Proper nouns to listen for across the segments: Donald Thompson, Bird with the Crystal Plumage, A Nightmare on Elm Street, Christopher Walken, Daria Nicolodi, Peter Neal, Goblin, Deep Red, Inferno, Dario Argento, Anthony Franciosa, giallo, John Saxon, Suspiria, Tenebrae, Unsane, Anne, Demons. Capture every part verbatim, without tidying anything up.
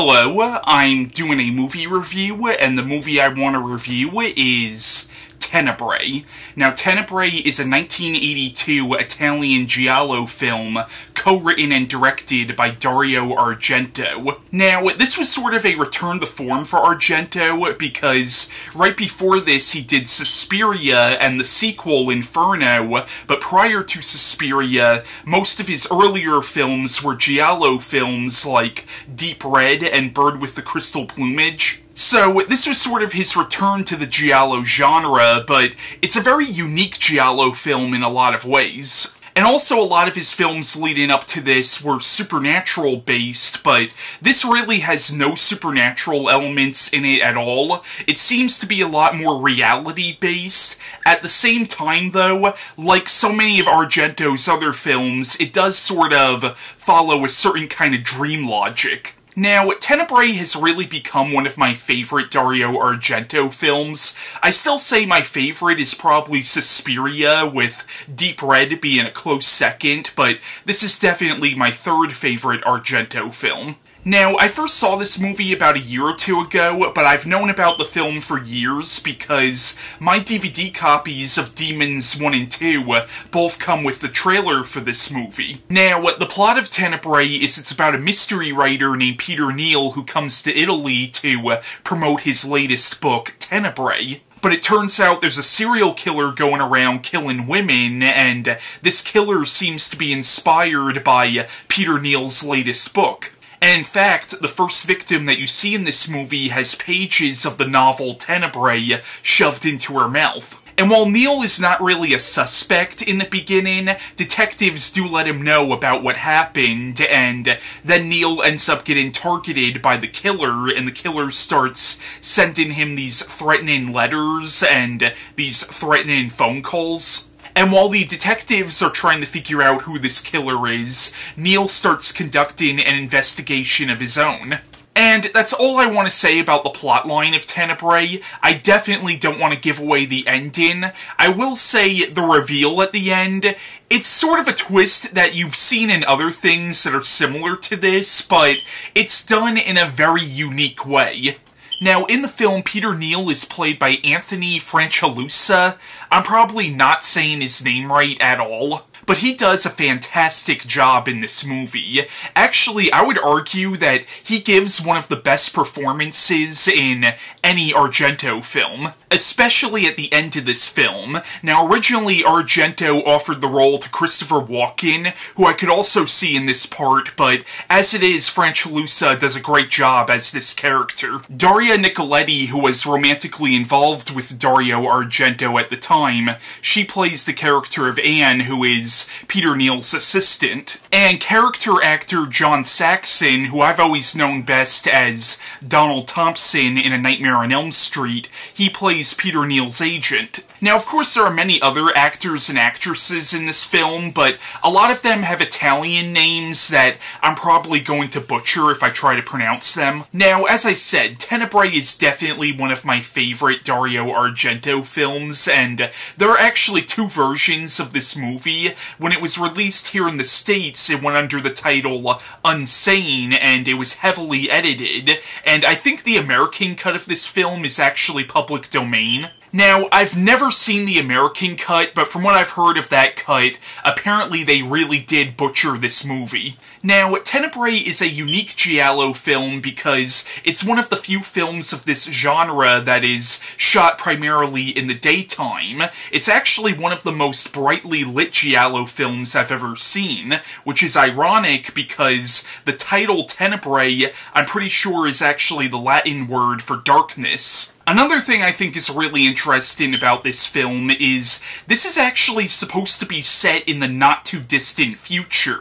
Hello, I'm doing a movie review, and the movie I want to review is Tenebrae. Now, Tenebrae is a nineteen eighty-two Italian giallo film co-written and directed by Dario Argento. Now, this was sort of a return to form for Argento, because right before this he did Suspiria and the sequel, Inferno, but prior to Suspiria, most of his earlier films were giallo films like Deep Red and Bird with the Crystal Plumage. So, this was sort of his return to the giallo genre, but it's a very unique giallo film in a lot of ways. And also a lot of his films leading up to this were supernatural-based, but this really has no supernatural elements in it at all. It seems to be a lot more reality-based. At the same time, though, like so many of Argento's other films, it does sort of follow a certain kind of dream logic. Now, Tenebrae has really become one of my favorite Dario Argento films. I still say my favorite is probably Suspiria, with Deep Red being a close second, but this is definitely my third favorite Argento film. Now, I first saw this movie about a year or two ago, but I've known about the film for years because my D V D copies of Demons one and two both come with the trailer for this movie. Now, the plot of Tenebrae is it's about a mystery writer named Peter Neal who comes to Italy to promote his latest book, Tenebrae. But it turns out there's a serial killer going around killing women, and this killer seems to be inspired by Peter Neal's latest book. And in fact, the first victim that you see in this movie has pages of the novel Tenebrae shoved into her mouth. And while Neal is not really a suspect in the beginning, detectives do let him know about what happened, and then Neal ends up getting targeted by the killer, and the killer starts sending him these threatening letters and these threatening phone calls. And while the detectives are trying to figure out who this killer is, Neal starts conducting an investigation of his own. And that's all I want to say about the plotline of Tenebrae. I definitely don't want to give away the ending. I will say the reveal at the end, it's sort of a twist that you've seen in other things that are similar to this, but it's done in a very unique way. Now, in the film, Peter Neal is played by Anthony Franciosa. I'm probably not saying his name right at all, but he does a fantastic job in this movie. Actually, I would argue that he gives one of the best performances in any Argento film, especially at the end of this film. Now, originally, Argento offered the role to Christopher Walken, who I could also see in this part, but as it is, Franciosa does a great job as this character. Daria Nicolodi, who was romantically involved with Dario Argento at the time, she plays the character of Anne, who is Peter Neal's assistant. And character actor John Saxon, who I've always known best as Donald Thompson in A Nightmare on Elm Street, he plays Peter Neal's agent. Now, of course, there are many other actors and actresses in this film, but a lot of them have Italian names that I'm probably going to butcher if I try to pronounce them. Now, as I said, Tenebrae is definitely one of my favorite Dario Argento films, and there are actually two versions of this movie. When it was released here in the States, it went under the title Unsane, and it was heavily edited, and I think the American cut of this film is actually public domain. Now, I've never seen the American cut, but from what I've heard of that cut, apparently they really did butcher this movie. Now, Tenebrae is a unique giallo film because it's one of the few films of this genre that is shot primarily in the daytime. It's actually one of the most brightly lit giallo films I've ever seen, which is ironic because the title Tenebrae, I'm pretty sure, is actually the Latin word for darkness. Another thing I think is really interesting about this film is this is actually supposed to be set in the not-too-distant future,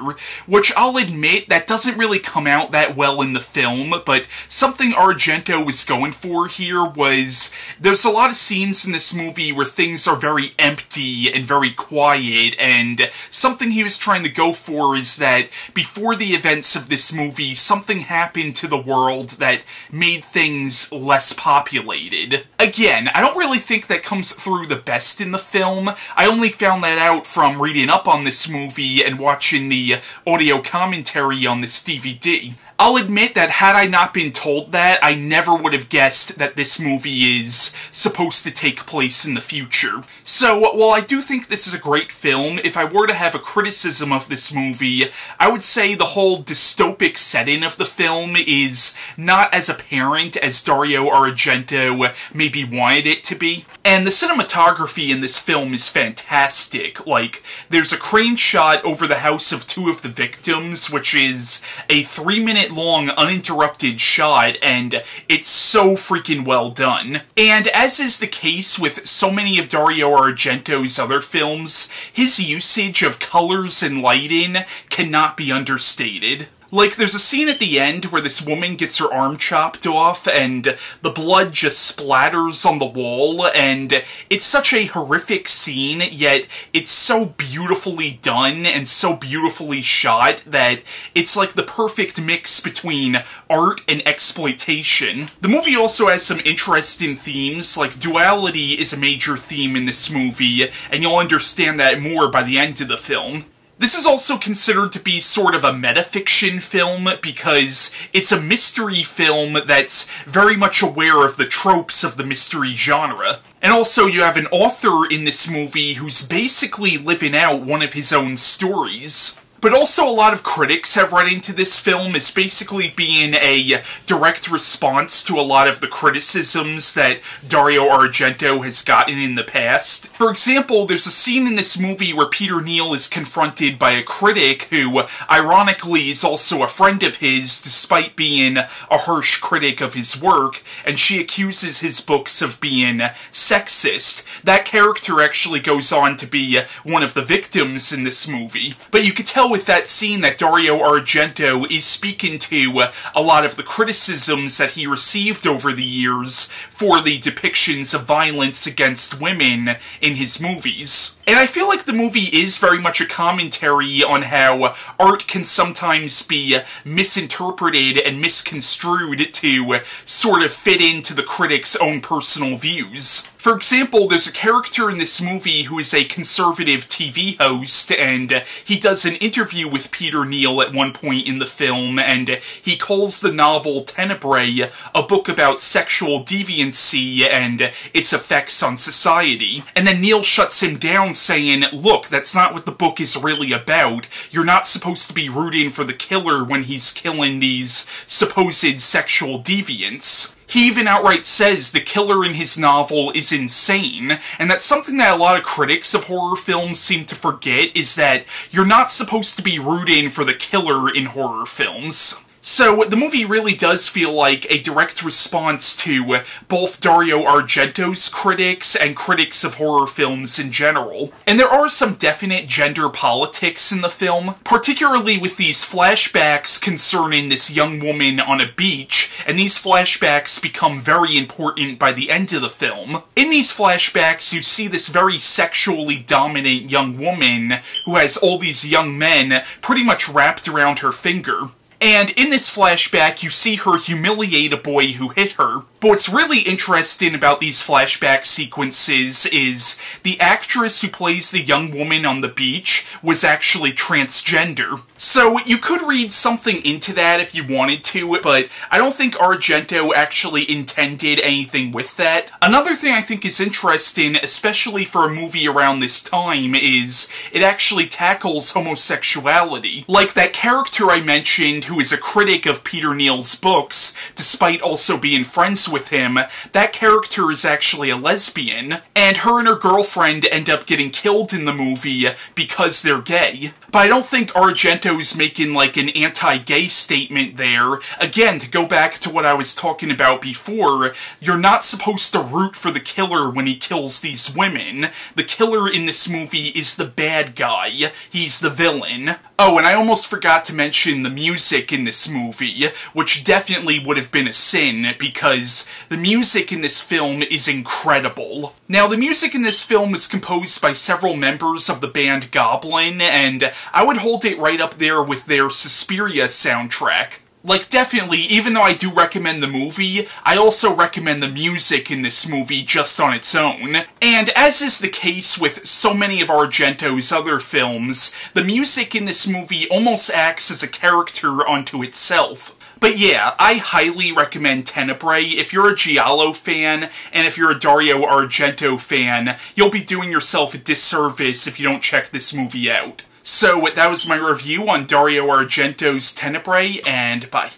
which I'll admit that doesn't really come out that well in the film, but something Argento was going for here was there's a lot of scenes in this movie where things are very empty and very quiet, and something he was trying to go for is that before the events of this movie, something happened to the world that made things less populated. Again, I don't really think that comes through the best in the film. I only found that out from reading up on this movie and watching the audio commentary on this D V D. I'll admit that had I not been told that, I never would have guessed that this movie is supposed to take place in the future. So, while I do think this is a great film, if I were to have a criticism of this movie, I would say the whole dystopic setting of the film is not as apparent as Dario Argento maybe wanted it to be. And the cinematography in this film is fantastic. Like, there's a crane shot over the house of two of the victims, which is a three-minute long uninterrupted shot, and it's so freaking well done. And as is the case with so many of Dario Argento's other films, his usage of colors and lighting cannot be understated. Like, there's a scene at the end where this woman gets her arm chopped off, and the blood just splatters on the wall, and it's such a horrific scene, yet it's so beautifully done and so beautifully shot that it's like the perfect mix between art and exploitation. The movie also has some interesting themes, like duality is a major theme in this movie, and you'll understand that more by the end of the film. This is also considered to be sort of a metafiction film because it's a mystery film that's very much aware of the tropes of the mystery genre. And also you have an author in this movie who's basically living out one of his own stories. But also a lot of critics have read into this film as basically being a direct response to a lot of the criticisms that Dario Argento has gotten in the past. For example, there's a scene in this movie where Peter Neal is confronted by a critic who, ironically, is also a friend of his despite being a harsh critic of his work, and she accuses his books of being sexist. That character actually goes on to be one of the victims in this movie. But you could tell with that scene that Dario Argento is speaking to a lot of the criticisms that he received over the years for the depictions of violence against women in his movies. And I feel like the movie is very much a commentary on how art can sometimes be misinterpreted and misconstrued to sort of fit into the critic's own personal views. For example, there's a character in this movie who is a conservative T V host, and he does an interview with Peter Neal at one point in the film, and he calls the novel Tenebrae a book about sexual deviancy and its effects on society. And then Neal shuts him down saying, look, that's not what the book is really about. You're not supposed to be rooting for the killer when he's killing these supposed sexual deviants. He even outright says the killer in his novel is insane, and that's something that a lot of critics of horror films seem to forget, is that you're not supposed to be rooting for the killer in horror films. So, the movie really does feel like a direct response to both Dario Argento's critics and critics of horror films in general. And there are some definite gender politics in the film, particularly with these flashbacks concerning this young woman on a beach, and these flashbacks become very important by the end of the film. In these flashbacks, you see this very sexually dominant young woman who has all these young men pretty much wrapped around her finger. And in this flashback, you see her humiliate a boy who hit her. But what's really interesting about these flashback sequences is the actress who plays the young woman on the beach was actually transgender. So you could read something into that if you wanted to, but I don't think Argento actually intended anything with that. Another thing I think is interesting, especially for a movie around this time, is it actually tackles homosexuality. Like that character I mentioned who is a critic of Peter Neal's books, despite also being friends with him, that character is actually a lesbian, and her and her girlfriend end up getting killed in the movie because they're gay. But I don't think Argento's making, like, an anti-gay statement there. Again, to go back to what I was talking about before, you're not supposed to root for the killer when he kills these women. The killer in this movie is the bad guy. He's the villain. Oh, and I almost forgot to mention the music in this movie, which definitely would have been a sin, because the music in this film is incredible. Now, the music in this film is composed by several members of the band Goblin, and I would hold it right up there with their Suspiria soundtrack. Like, definitely, even though I do recommend the movie, I also recommend the music in this movie just on its own. And as is the case with so many of Argento's other films, the music in this movie almost acts as a character unto itself. But yeah, I highly recommend Tenebrae. If you're a giallo fan, and if you're a Dario Argento fan, you'll be doing yourself a disservice if you don't check this movie out. So, that was my review on Dario Argento's Tenebrae, and bye.